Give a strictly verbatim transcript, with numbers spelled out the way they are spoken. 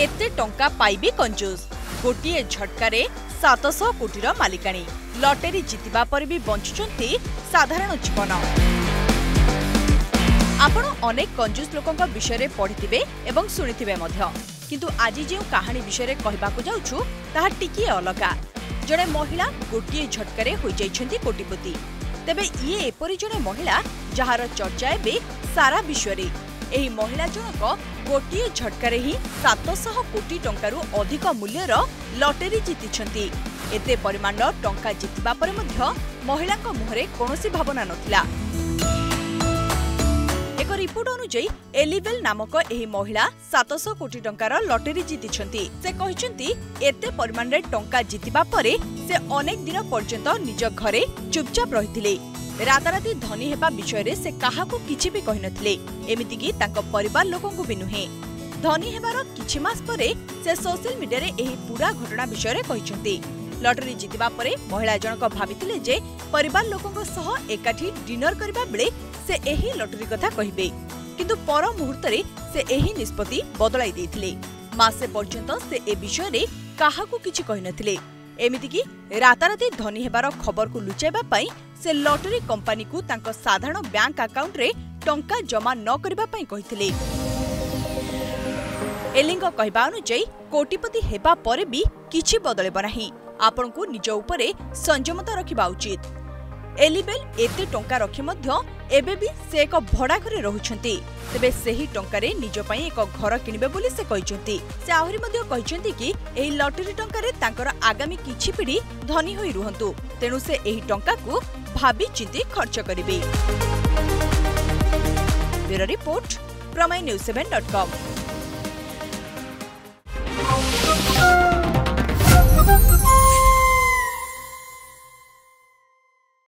एते टंका पाइबे कंजूस गोटे झटकारे सात सौ कोटी मालिकाणी लॉटरी जितिबा पर भी बंचुचंती साधारण जीवन। आपण अनेक कंजूस लोकंका विषय रे पढ़िथिबे एवं सुनिथिबे मध्य, किंतु आज जे कहानी विषय रे कहबाकू जाउछु ताहा टिकी अलगा। जड़े महिला गोटे झटकारे हो जाइछंती कोटिपति, तेबे ये एपरी जड़े महिला जहार चर्चा एबे सारा विश्व रे। एही महिला जनक गोटे झटकारे ही सात सौ कोटी टंकारु अधिक मूल्यर लॉटरी जीतिछंती। एते परिमाण टंका जीतिबा पर मध्य महिलांक मुहरे कोनोसी भावना नथिला। एक रिपोर्ट अनुसार एलिवेल नामक एही महिला सात सौ कोटी टंकार लॉटरी जीतिछंती। से कहिछंती एते परिमाण रे टंका जीतिबा परे से अनेक दिन पर्यंत निज घरे चुपचाप रहिथिले। राताराती धनी हेबा विषय रे से काहाकू किछि भी कहि नथिले, एमिति कि तांको परिवार लोकों को भी नुहे। धनी हेबार किछि मास परे से सोशल मीडिया रे एही पूरा घटना विषय रे कहिसंती। लॉटरी जितिबा परे महिला जनक भाबिथिले जे परिवार लोकों सह एकाठी डिनर करबा बेले से एही लॉटरी कथा कहिबे, किंतु पर मुहूर्त रे से एही निष्पत्ति बदलाई दैथिले। मासे पर्यंत से ए विषय रे काहाकू किछि कहि नथिले, एमिति कि राताराती धनी हेबार खबर को लुचाइबा पई से लॉटरी कंपनी को तांको साधारण बैंक अकाउंट रे टंका जमा न करबा पई कहिथिले। एलिंग कहबा अनुसार कोटिपति हेबा पर भी किछि बदलेबो नाही, आपन को निज उपरे संयमता रखिबा उचित। एलिबेल एते टंका रखि मध्य एबे भी से एक भड़ा घरे रहुछंती, तबे सेही टंका रे निज पई एक घर किनिबे बोली से कहिसंती। से आहुरी मध्य कहिसंती कि एही लॉटरी टंका रे तांकर आगामी किछि पीढ़ी धनी होई रहंतु, तेनु से एही टंका को भाबी चिंती खर्च करिबे। Bureau report, Prameya news seven dot com.